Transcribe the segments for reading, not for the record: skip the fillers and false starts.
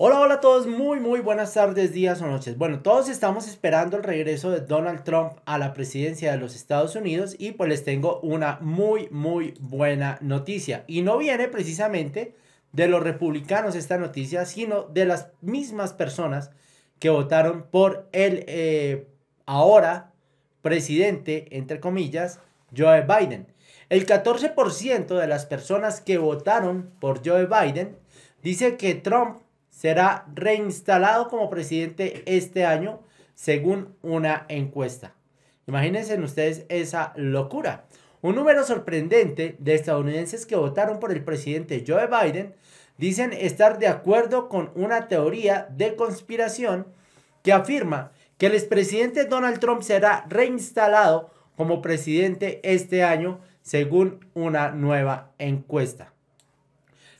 Hola, hola a todos, muy buenas tardes, días o noches. Bueno, todos estamos esperando el regreso de Donald Trump a la presidencia de los Estados Unidos y pues les tengo una muy buena noticia. Y no viene precisamente de los republicanos esta noticia, sino de las mismas personas que votaron por el ahora presidente, entre comillas, Joe Biden. El 14% de las personas que votaron por Joe Biden dice que Trump será reinstalado como presidente este año, según una encuesta. Imagínense ustedes esa locura. Un número sorprendente de estadounidenses que votaron por el presidente Joe Biden dicen estar de acuerdo con una teoría de conspiración que afirma que el expresidente Donald Trump será reinstalado como presidente este año, según una nueva encuesta.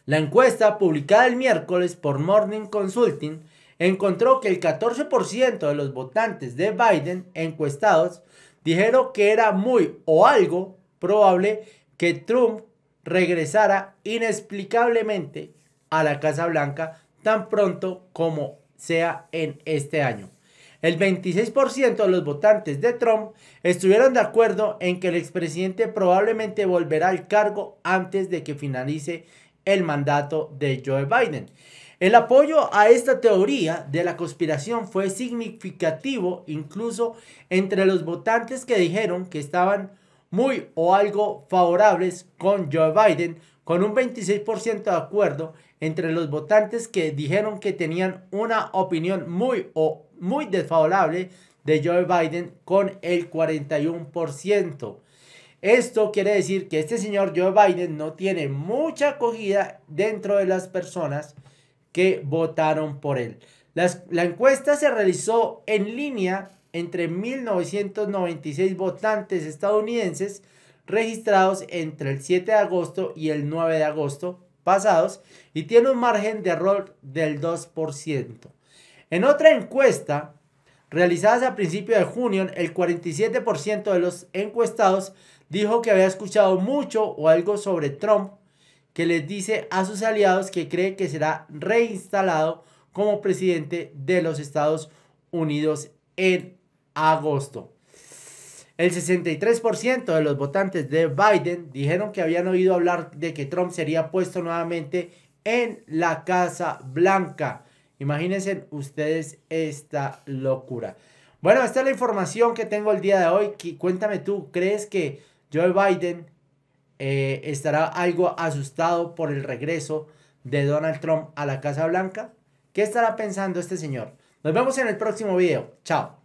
La encuesta publicada el miércoles por Morning Consulting encontró que el 14% de los votantes de Biden encuestados dijeron que era muy o algo probable que Trump regresara inexplicablemente a la Casa Blanca tan pronto como sea en este año. El 26% de los votantes de Trump estuvieron de acuerdo en que el expresidente probablemente volverá al cargo antes de que finalice el mandato de Joe Biden. El apoyo a esta teoría de la conspiración fue significativo incluso entre los votantes que dijeron que estaban muy o algo favorables con Joe Biden, con un 26% de acuerdo entre los votantes que dijeron que tenían una opinión muy desfavorable de Joe Biden, con el 41%. Esto quiere decir que este señor Joe Biden no tiene mucha acogida dentro de las personas que votaron por él. La encuesta se realizó en línea entre 1.996 votantes estadounidenses registrados entre el 7 de agosto y el 9 de agosto pasados y tiene un margen de error del 2%. En otra encuesta realizadas a principios de junio, el 47% de los encuestados dijo que había escuchado mucho o algo sobre Trump, que les dice a sus aliados que cree que será reinstalado como presidente de los Estados Unidos en agosto. El 63% de los votantes de Biden dijeron que habían oído hablar de que Trump sería puesto nuevamente en la Casa Blanca. Imagínense ustedes esta locura. Bueno, esta es la información que tengo el día de hoy. Cuéntame tú, ¿crees que Joe Biden estará algo asustado por el regreso de Donald Trump a la Casa Blanca? ¿Qué estará pensando este señor? Nos vemos en el próximo video. Chao.